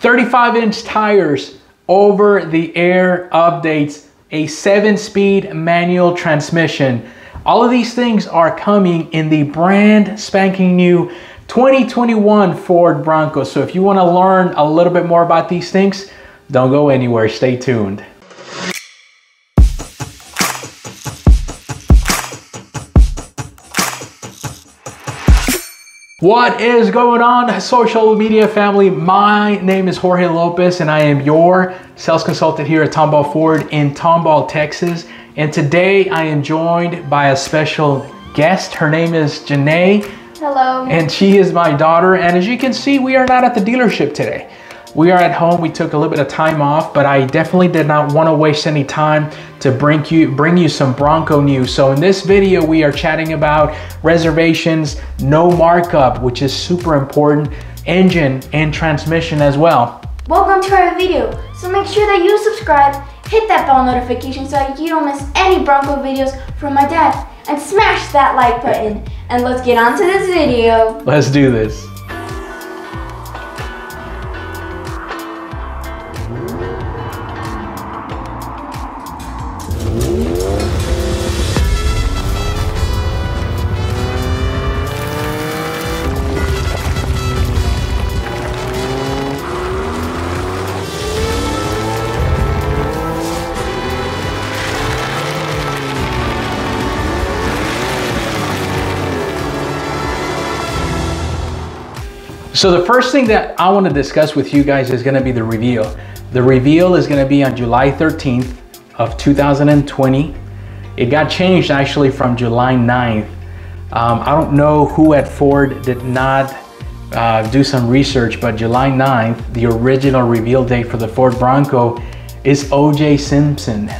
35-inch tires, over-the-air updates, a 7-speed manual transmission. All of these things are coming in the brand spanking new 2021 Ford Bronco. So if you want to learn a little bit more about these things, don't go anywhere, stay tuned. What is going on, social media family? My name is Jorge Lopez and I am your sales consultant here at Tomball Ford in Tomball, Texas. And today I am joined by a special guest. Her name is Janae. Hello. And she is my daughter. And as you can see, we are not at the dealership today. We are at home. We took a little bit of time off, but I definitely did not want to waste any time to bring you some Bronco news. So in this video, we are chatting about reservations, no markup, which is super important, engine and transmission as well. Welcome to our video. So make sure that you subscribe, hit that bell notification so you don't miss any Bronco videos from my dad, and smash that like button. And let's get on to this video. Let's do this. So the first thing that I want to discuss with you guys is going to be the reveal. The reveal is going to be on July 13th of 2020. It got changed actually from July 9th. I don't know who at Ford did not do some research, but July 9th, the original reveal date for the Ford Bronco, is OJ Simpson's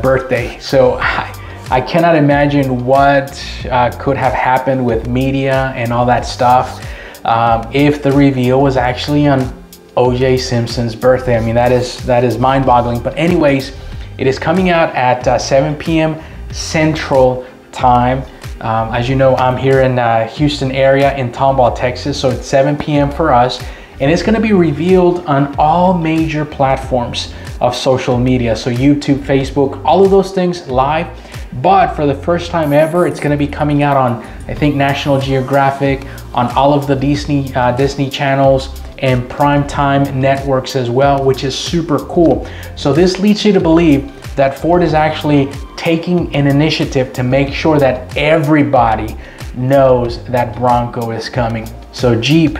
birthday. So I cannot imagine what could have happened with media and all that stuff. If the reveal was actually on OJ Simpson's birthday. I mean, that is mind-boggling. But anyways, it is coming out at 7 p.m. Central Time. As you know, I'm here in Houston area in Tomball, Texas, so it's 7 p.m. for us. And it's gonna be revealed on all major platforms of social media. So YouTube, Facebook, all of those things live. But for the first time ever, it's gonna be coming out on, I think, National Geographic, on all of the Disney channels and primetime networks as well, which is super cool. So this leads you to believe that Ford is actually taking an initiative to make sure that everybody knows that Bronco is coming. So Jeep,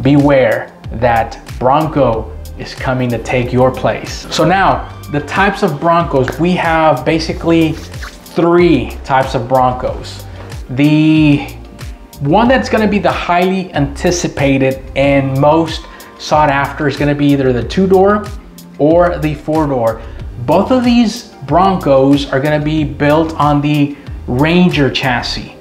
beware that Bronco is coming to take your place. So now, the types of Broncos, we have basically three types of Broncos. The one that's gonna be the highly anticipated and most sought after is gonna be either the two-door or the four-door. Both of these Broncos are gonna be built on the Ranger chassis.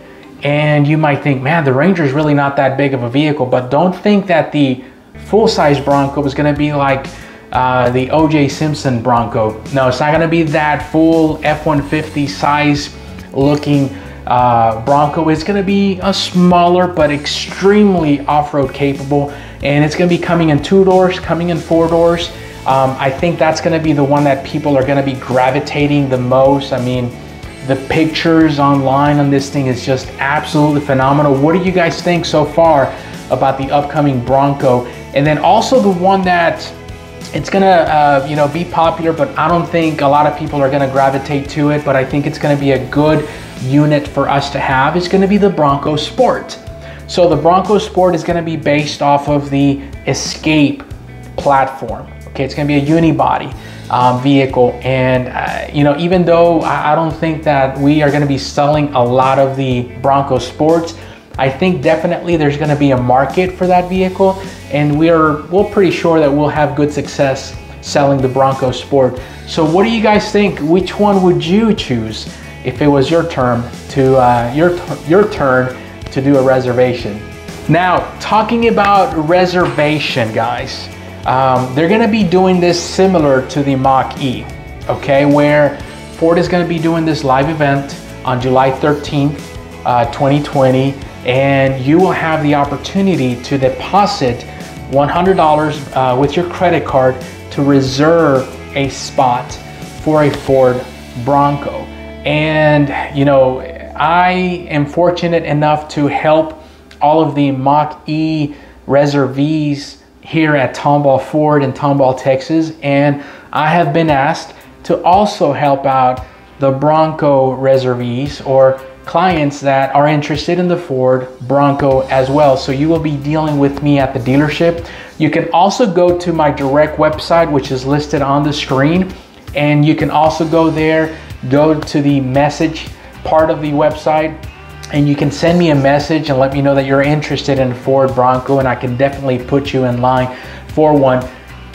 And you might think, man, the Ranger is really not that big of a vehicle, but don't think that the full-size Bronco is gonna be like the OJ Simpson Bronco. No, it's not gonna be that full F-150 size looking Bronco. It's gonna be a smaller but extremely off-road capable, and it's gonna be coming in two doors, coming in four doors. I think that's gonna be the one that people are gonna be gravitating the most. I mean, the pictures online on this thing is just absolutely phenomenal. What do you guys think so far about the upcoming Bronco? And then also the one that it's gonna you know, be popular, but I don't think a lot of people are gonna gravitate to it, but I think it's gonna be a good unit for us to have. It's gonna be the Bronco Sport. So the Bronco Sport is gonna be based off of the Escape platform. Okay, it's gonna be a unibody vehicle. And you know, even though I don't think that we are gonna be selling a lot of the Bronco Sports, I think definitely there's gonna be a market for that vehicle, and we're pretty sure that we'll have good success selling the Bronco Sport. So what do you guys think? Which one would you choose if it was your turn to do a reservation? Now, talking about reservation, guys, they're gonna be doing this similar to the Mach-E, okay, where Ford is gonna be doing this live event on July 13th, 2020, and you will have the opportunity to deposit $100 with your credit card to reserve a spot for a Ford Bronco. And you know, I am fortunate enough to help all of the Mach-E reservees here at Tomball Ford in Tomball, Texas, and I have been asked to also help out the Bronco reservees or clients that are interested in the Ford Bronco as well. So you will be dealing with me at the dealership. You can also go to my direct website, which is listed on the screen, and you can also go there, go to the message part of the website, and you can send me a message and let me know that you're interested in Ford Bronco, and I can definitely put you in line for one.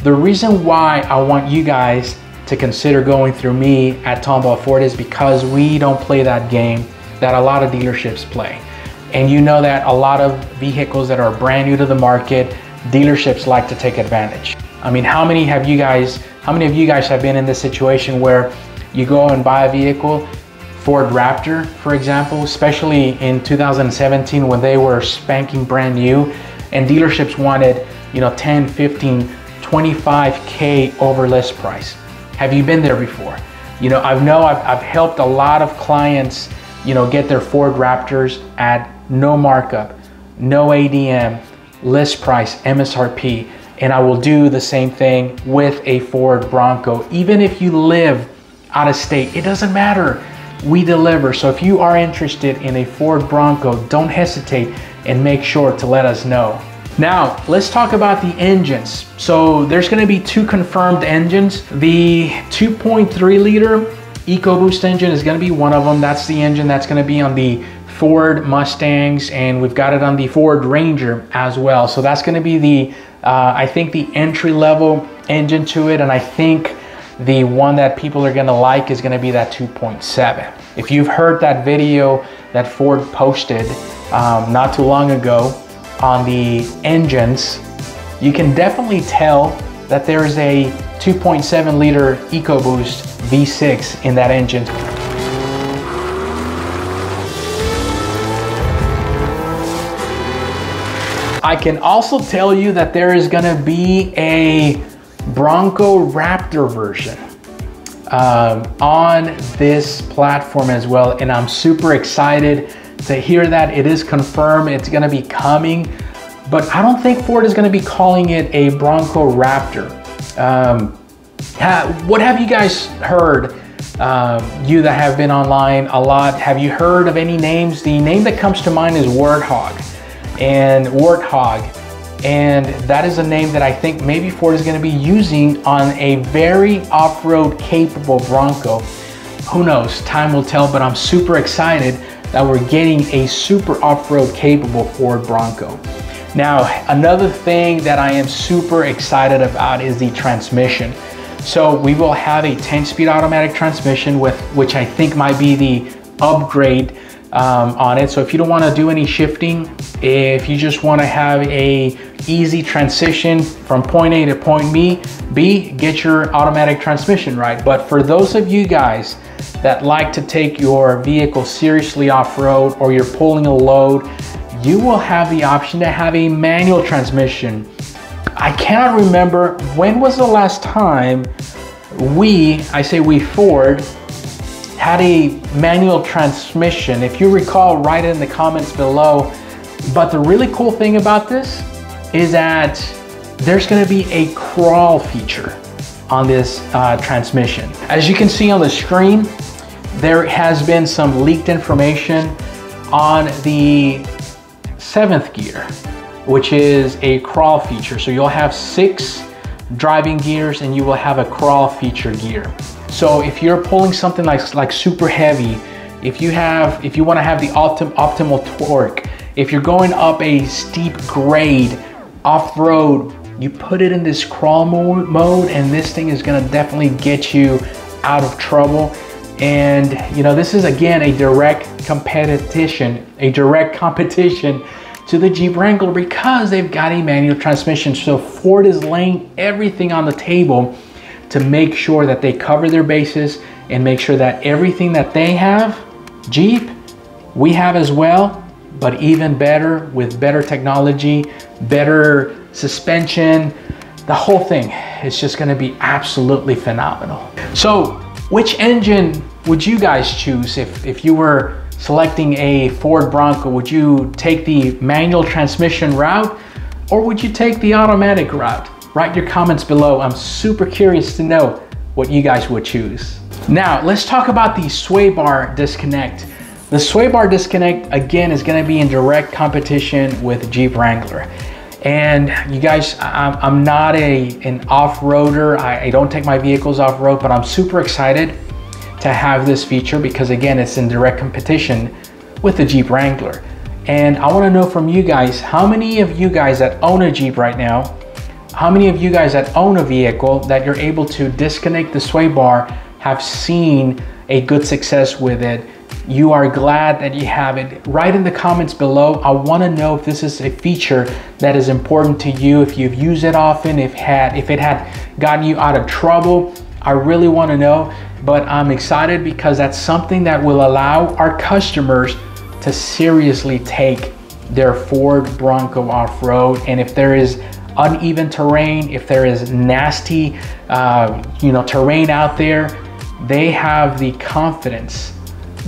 The reason why I want you guys to consider going through me at Tomball Ford is because we don't play that game that a lot of dealerships play. And you know that a lot of vehicles that are brand new to the market, dealerships like to take advantage. I mean, how many of you guys have been in this situation where you go and buy a vehicle, Ford Raptor, for example, especially in 2017 when they were spanking brand new, and dealerships wanted, you know, 10, 15, 25K over list price. Have you been there before? You know, I've helped a lot of clients, you know, get their Ford Raptors at no markup, no ADM, list price, MSRP, and I will do the same thing with a Ford Bronco. Even if you live out of state, it doesn't matter, we deliver. So if you are interested in a Ford Bronco, don't hesitate and make sure to let us know. Now, let's talk about the engines. So there's gonna be two confirmed engines. The 2.3 liter EcoBoost engine is gonna be one of them. That's the engine that's gonna be on the Ford Mustangs, and we've got it on the Ford Ranger as well. So that's gonna be the, I think, the entry level engine to it. And I think the one that people are gonna like is gonna be that 2.7. If you've heard that video that Ford posted not too long ago on the engines, you can definitely tell that there is a 2.7 liter EcoBoost V6 in that engine. I can also tell you that there is gonna be a Bronco Raptor version on this platform as well, and I'm super excited to hear that. It is confirmed, it's gonna be coming, but I don't think Ford is gonna be calling it a Bronco Raptor. What have you guys heard? You that have been online a lot, have you heard of any names? The name that comes to mind is Warthog, and that is a name that I think maybe Ford is going to be using on a very off-road capable Bronco. Who knows? Time will tell, but I'm super excited that we're getting a super off-road capable Ford Bronco. Now, another thing that I am super excited about is the transmission. So we will have a 10-speed automatic transmission, with which I think might be the upgrade on it. So if you don't want to do any shifting, if you just want to have a easy transition from point A to point B, get your automatic transmission right. But for those of you guys that like to take your vehicle seriously off-road, or you're pulling a load, you will have the option to have a manual transmission. I cannot remember when was the last time Ford had a manual transmission. If you recall, write it in the comments below. But the really cool thing about this is that there's gonna be a crawl feature on this transmission. As you can see on the screen, there has been some leaked information on the 7th gear, which is a crawl feature. So you'll have 6 driving gears and you will have a crawl feature gear. So if you're pulling something like super heavy, if you want to have the optimal torque, if you're going up a steep grade off-road, you put it in this crawl mode, and this thing is going to definitely get you out of trouble. And you know, this is again a direct competition to the Jeep Wrangler, because they've got a manual transmission. So Ford is laying everything on the table to make sure that they cover their bases and make sure that everything that they have, Jeep, we have as well, but even better, with better technology, better suspension, the whole thing is just gonna be absolutely phenomenal. So which engine would you guys choose if you were selecting a Ford Bronco? Would you take the manual transmission route or would you take the automatic route? Write your comments below. I'm super curious to know what you guys would choose. Now let's talk about the sway bar disconnect. The sway bar disconnect again is gonna be in direct competition with Jeep Wrangler. And you guys, I'm not an off-roader. I don't take my vehicles off-road, but I'm super excited to have this feature because again, it's in direct competition with the Jeep Wrangler. And I wanna know from you guys, how many of you guys that own a Jeep right now, how many of you guys that own a vehicle that you're able to disconnect the sway bar have seen a good success with it? You are glad that you have it. Write in the comments below. I want to know if this is a feature that is important to you, if you've used it often, if it had gotten you out of trouble. I really want to know, but I'm excited because that's something that will allow our customers to seriously take their Ford Bronco off-road. And if there is uneven terrain, if there is nasty terrain out there, they have the confidence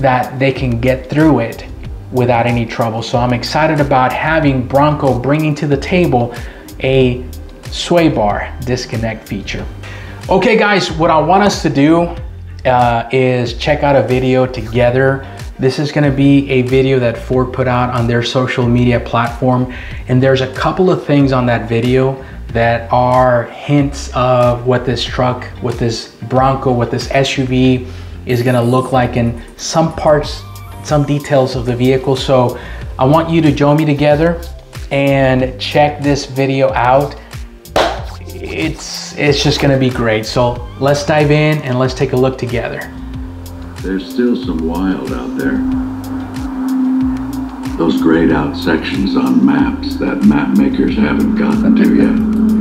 that they can get through it without any trouble. So I'm excited about having Bronco bringing to the table a sway bar disconnect feature. Okay guys, what I want us to do is check out a video together. This is gonna be a video that Ford put out on their social media platform. And there's a couple of things on that video that are hints of what this truck, what this Bronco, what this SUV, is gonna look like in some parts, some details of the vehicle. So I want you to join me together and check this video out. It's just gonna be great. So let's dive in and let's take a look together. There's still some wild out there. Those grayed out sections on maps that map makers haven't gotten to yet.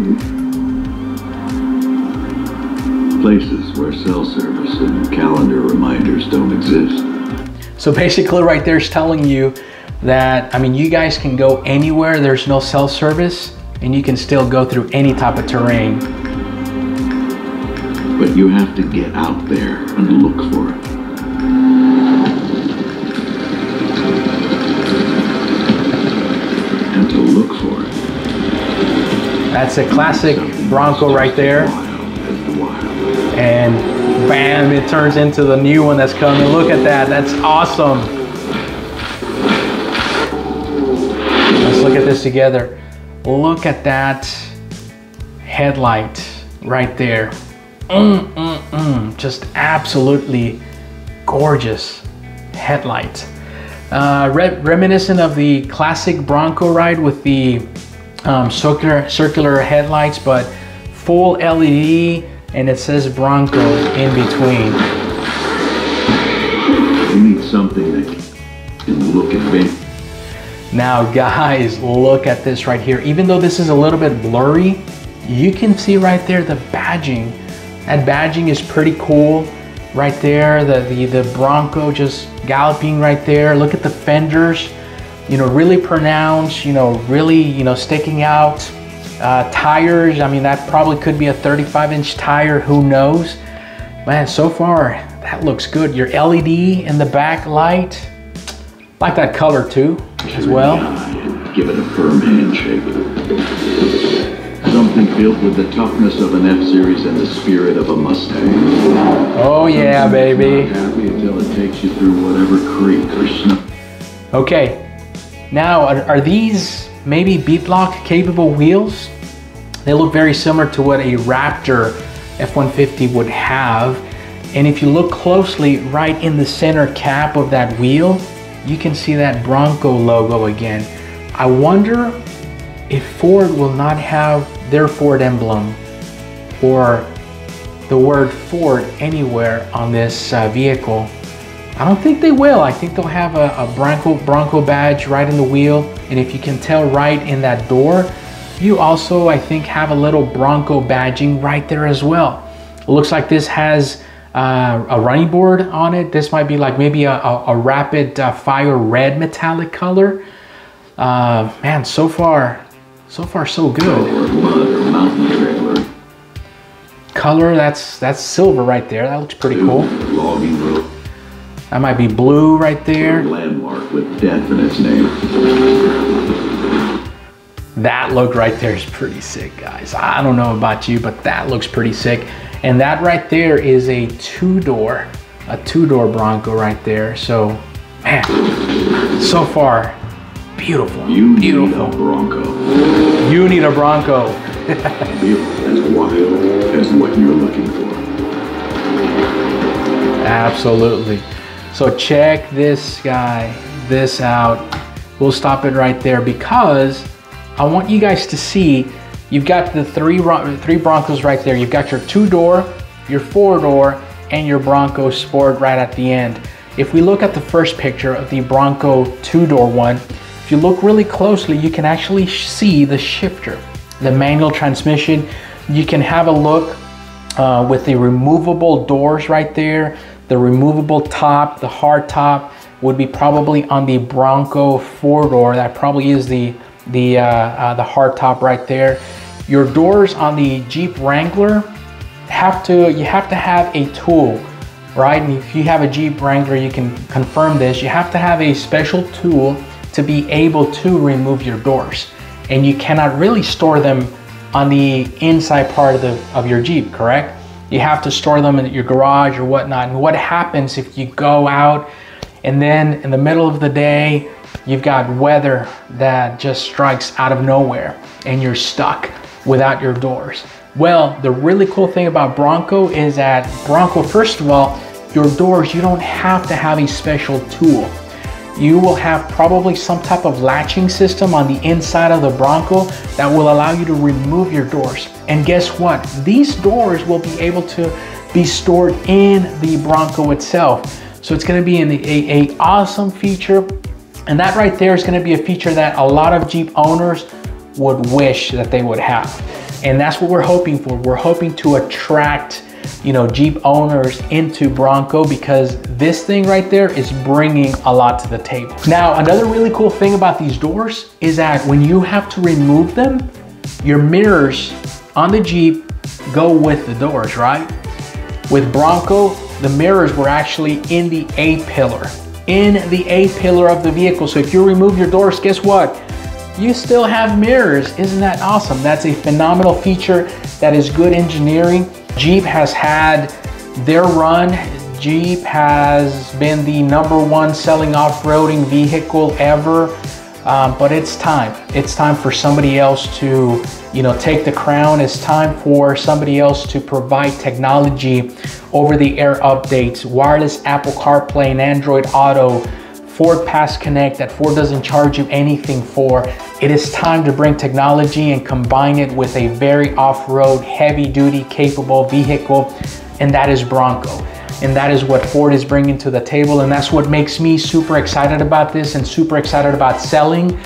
Places where cell service and calendar reminders don't exist. So basically right there is telling you that, I mean, you guys can go anywhere, there's no cell service, and you can still go through any type of terrain. But you have to get out there and look for it. To look for it. That's a classic Bronco right there. And bam, it turns into the new one that's coming. Look at that, that's awesome. Let's look at this together. Look at that headlight right there. Just absolutely gorgeous headlight. Reminiscent of the classic Bronco ride with the circular headlights, but full LED, and it says Bronco in between. You need something that can look at me. Now guys, look at this right here. Even though this is a little bit blurry, you can see right there the badging. That badging is pretty cool. Right there, the Bronco just galloping right there. Look at the fenders, really pronounced, really, sticking out. Tires, I mean, that probably could be a 35-inch tire, who knows? Man, so far, that looks good. Your LED in the back light, like that color too, as well. Give it a firm handshake. Something built with the toughness of an F-Series and the spirit of a Mustang. Oh yeah, baby. Happy until it takes you through whatever creek or snow. Okay, now are these maybe beadlock capable wheels? They look very similar to what a Raptor F-150 would have. And if you look closely right in the center cap of that wheel, you can see that Bronco logo again. I wonder if Ford will not have their Ford emblem or the word Ford anywhere on this vehicle. I don't think they will. I think they'll have a Bronco badge right in the wheel. And if you can tell right in that door, you also, I think, have a little Bronco badging right there as well. It looks like this has a running board on it. This might be like maybe a rapid fire red metallic color. Man, so far, So far, so good. Color, that's silver right there. That looks pretty cool. That might be blue right there. Landmark with death in its name. That look right there is pretty sick, guys. I don't know about you, but that looks pretty sick. And that right there is a two-door Bronco right there. So, man, so far, beautiful. You beautiful. Need a Bronco. You need a Bronco. Beautiful as wild as what you're looking for. Absolutely. So check this guy, this out. We'll stop it right there because I want you guys to see, you've got the three Broncos right there. You've got your two-door, your four-door, and your Bronco Sport right at the end. If we look at the first picture of the Bronco two-door one, if you look really closely, you can actually see the shifter, the manual transmission. You can have a look with the removable doors right there, the removable top, the hard top would be probably on the Bronco four-door. That probably is the hard top right there. Your doors on the Jeep Wrangler you have to have a tool, right? And if you have a Jeep Wrangler, you can confirm this. You have to have a special tool to be able to remove your doors, and you cannot really store them on the inside part of your Jeep, correct? You have to store them in your garage or whatnot. And what happens if you go out and then in the middle of the day, you've got weather that just strikes out of nowhere and you're stuck without your doors? Well, the really cool thing about Bronco is that Bronco, first of all, your doors, you don't have to have a special tool. You will have probably some type of latching system on the inside of the Bronco that will allow you to remove your doors. And guess what? These doors will be able to be stored in the Bronco itself. So it's gonna be an awesome feature. And that right there is gonna be a feature that a lot of Jeep owners would wish that they would have. And that's what we're hoping for. We're hoping to attract, you know, Jeep owners into Bronco because this thing right there is bringing a lot to the table. Now, another really cool thing about these doors is that when you have to remove them, your mirrors on the Jeep go with the doors, right? With Bronco, the mirrors were actually in the A-pillar, of the vehicle. So if you remove your doors, guess what? You still have mirrors. Isn't that awesome? That's a phenomenal feature. That is good engineering. Jeep has had their run. Jeep has been the #1 selling off-roading vehicle ever, but it's time. It's time for somebody else to, you know, take the crown. It's time for somebody else to provide technology, over-the-air updates, wireless Apple CarPlay and Android Auto, Ford Pass Connect that Ford doesn't charge you anything for. It is time to bring technology and combine it with a very off-road, heavy-duty, capable vehicle, and that is Bronco. And that is what Ford is bringing to the table, and that's what makes me super excited about this and super excited about selling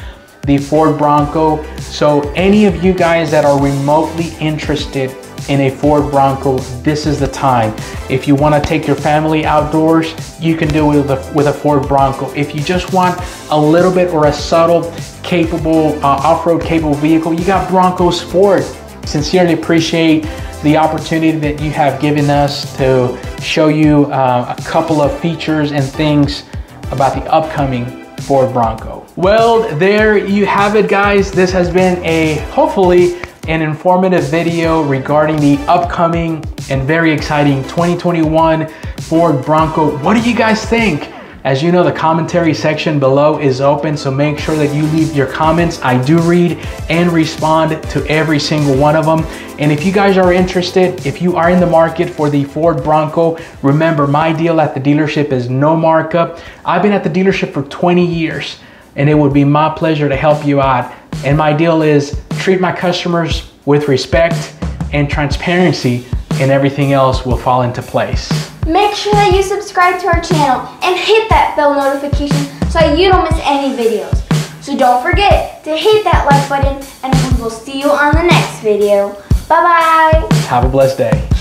the Ford Bronco. So any of you guys that are remotely interested in a Ford Bronco, this is the time. If you want to take your family outdoors, you can do it with a Ford Bronco. If you just want a little bit or a subtle, capable, off-road capable vehicle, you got Bronco Sport. Sincerely appreciate the opportunity that you have given us to show you a couple of features and things about the upcoming Ford Bronco. Well, there you have it, guys. This has been hopefully an informative video regarding the upcoming and very exciting 2021 Ford Bronco. What do you guys think? As you know, the commentary section below is open, so make sure that you leave your comments. I do read and respond to every single one of them. And if you guys are interested, if you are in the market for the Ford Bronco, remember my deal at the dealership is no markup. I've been at the dealership for 20 years, and it would be my pleasure to help you out. And my deal is treat my customers with respect and transparency, and everything else will fall into place. Make sure that you subscribe to our channel and hit that bell notification so you don't miss any videos. So don't forget to hit that like button, and we will see you on the next video. Bye-bye. Have a blessed day.